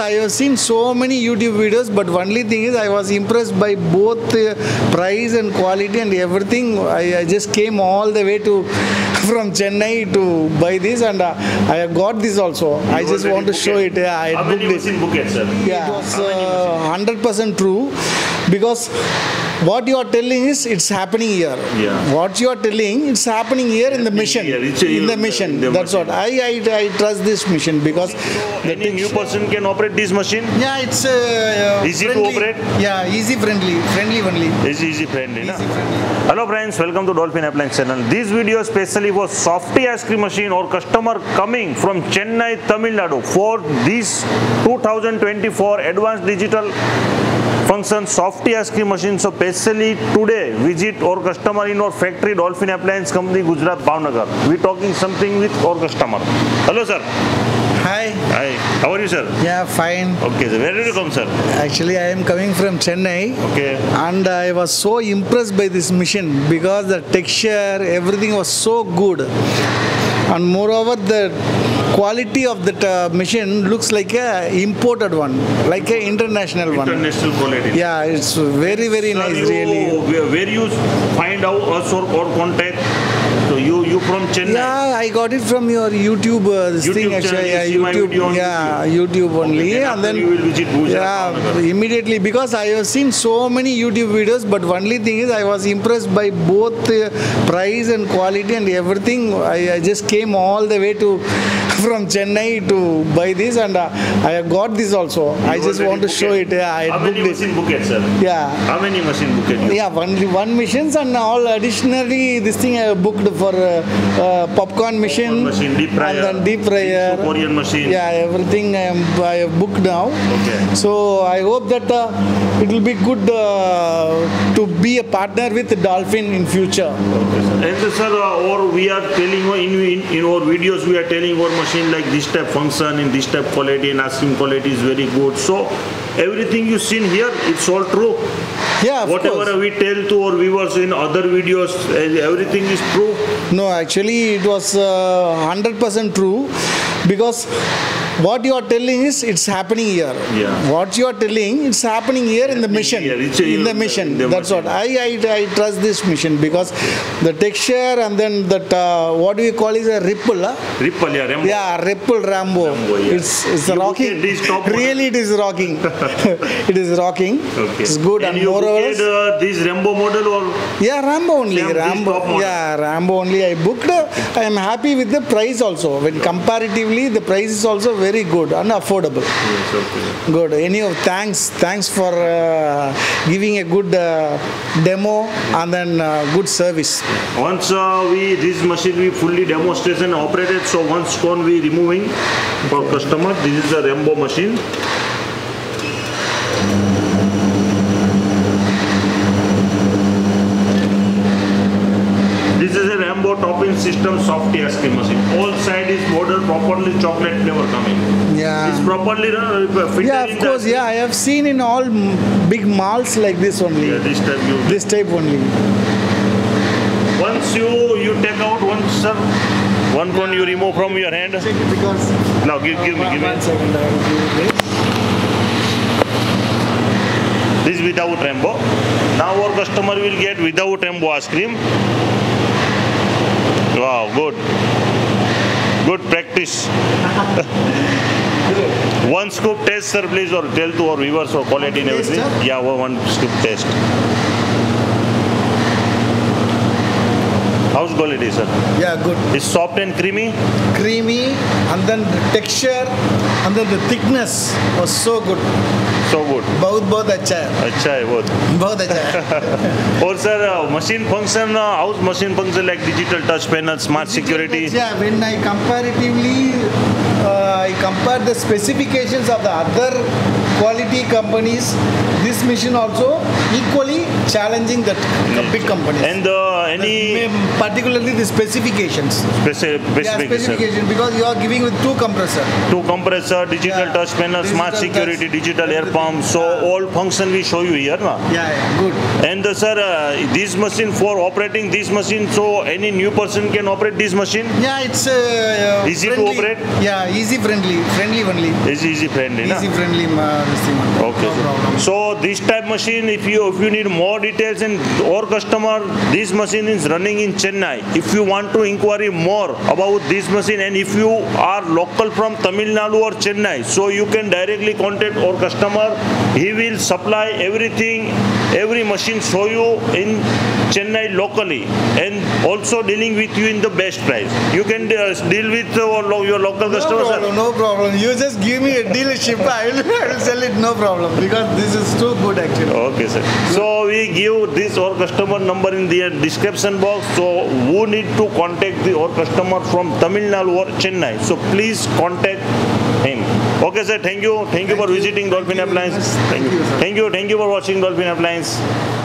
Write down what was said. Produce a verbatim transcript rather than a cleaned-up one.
I have seen so many YouTube videos, but only thing is I was impressed by both uh, price and quality and everything. I, I just came all the way to from Chennai to buy this, and uh, I have got this also. You I just want to show it. it. Yeah, I How many was in Phuket, sir? Yeah, it was uh, one hundred percent true, because what you are telling is it's happening here. Yeah. What you are telling, it's happening here in the mission. Here, in, in the mission. The That's mission. What. I, I I trust this mission, because so the any new person can operate this machine. Yeah, it's uh, easy friendly. to operate. Yeah, easy friendly, friendly only. Easy, easy friendly. Easy friendly. Hello friends, welcome to Dolphin Appliance channel. This video specially for Softy ice cream machine or customer coming from Chennai, Tamil Nadu for this two thousand twenty-four advanced digital function Softy ice cream machine. So basically today visit our customer in our factory Dolphin Appliance Company, Gujarat, Bhavnagar. We talking something with our customer. Hello sir. Hi. Hi. How are you sir? Yeah, fine. Okay sir. Where did you come sir? Actually I am coming from Chennai. Okay. And I was so impressed by this machine, because the texture, everything was so good. And moreover, the quality of that uh, machine looks like a imported one, like an international one. International quality. Yeah, it's very, very nice, really. Where you find out us or, or contact? So you you from Chennai? Yeah, I got it from your YouTube uh, this YouTube thing actually. Yeah, you YouTube, YouTube, yeah, YouTube, YouTube only. Okay, then and then you will visit Gujarat. Yeah, immediately, because I have seen so many YouTube videos, but only thing is I was impressed by both uh, price and quality and everything. I, I just came all the way to from Chennai to buy this, and uh, I have got this also. You I just want to Phuket. show it. Yeah, I How many machine Phuket, sir? Yeah. How many machine Phuket? Yeah, one one machines, and all additionally this thing I have booked for uh, uh, popcorn machine, popcorn machine deep fryer, and then deep fryer, deep Korean machine. Yeah, everything I am I have booked now. Okay. So I hope that uh, it will be good uh, to be a partner with Dolphin in future. Okay, sir. And sir, uh, or we are telling in, in in our videos we are telling our machine like this type function in this type quality and asking quality is very good. So everything you seen here, it's all true. Yeah, of Whatever course. we tell to our viewers in other videos, everything is true. No, actually it was one hundred percent uh, true, because what you are telling is it's happening here. Yeah. What you are telling, it's happening here in the mission. Here, a, in the mission. The That's machine. what. I, I I trust this mission, because the texture and then that uh, what do you call is a ripple? Huh? Ripple, yeah, Rambo. Yeah, ripple Rambo. Rambo yeah. It's it's you rocking. Really, it is rocking. it is rocking. Okay. It's good and, and more or less. Uh, this Rambo model or? Yeah, Rambo only. Rambo. Yeah, Rambo only. I booked. I am happy with the price also. When yeah. comparatively, the price is also very. Very good and affordable. Yes, okay. Good. Anyhow, thanks. Thanks for uh, giving a good uh, demo and then uh, good service. Once uh, we this machine we fully demonstration operated. So once gone we removing for customer. This is the Rambo machine. This is a Rambo topping system Softy ice cream machine. All side is bordered properly chocolate flavor coming. Yeah. It's properly uh, fitted. Yeah, of course. Yeah, I have seen in all big malls like this only. Yeah, this type. You this type only. Once you you take out one sir, one cone you remove from your hand. Because now give give me give me. One second, I will give you this. This without Rambo. Now our customer will get without Rambo ice cream. Wow, good. Good practice. One scoop test, sir, please, or tell to our viewers or quality and everything. Sir? Yeah, one scoop test. How's quality, sir? Yeah, good. It's soft and creamy? Creamy, and then the texture, and then the thickness was so good. So good. बहुत बहुत अच्छा है. अच्छा है बहुत. बहुत अच्छा है. और sir machine function, house machine function like digital touch panel, smart security. Yeah, when I comparatively, uh, I compare the specifications of the other quality companies. this machine also equally challenging that mm. big companies. And uh, any particularly the specifications. Speci specifications. Specification, because you are giving with two compressor. Two compressor, digital yeah. touch panel, digital smart security, touch, digital air pump. So yeah. all function we show you here, na? Yeah, yeah, good. And uh, sir, uh, this machine for operating this machine, so any new person can operate this machine. Yeah, it's uh, easy friendly. to operate. Yeah, easy friendly, friendly only. Easy, easy friendly, easy na? friendly. Uh, okay. No problem. So this type machine, if you if you need more details and or customer, this machine is running in Chennai. If you want to inquire more about this machine, and if you are local from Tamil Nadu or Chennai, so you can directly contact our customer. He will supply everything, every machine show you in Chennai locally, and also dealing with you in the best price. You can uh, deal with uh, lo your local no customers. Problem, no problem. You just give me a dealership. I will, I will sell it. No problem, because this is too good actually. Okay, sir. So we give this our customer number in the description box. So who need to contact the our customer from Tamil Nadu or Chennai? So please contact him. Okay, sir. Thank you. Thank, thank you for you. visiting thank Dolphin Appliances. Thank, thank you. Thank you. Thank you for watching Dolphin Appliances.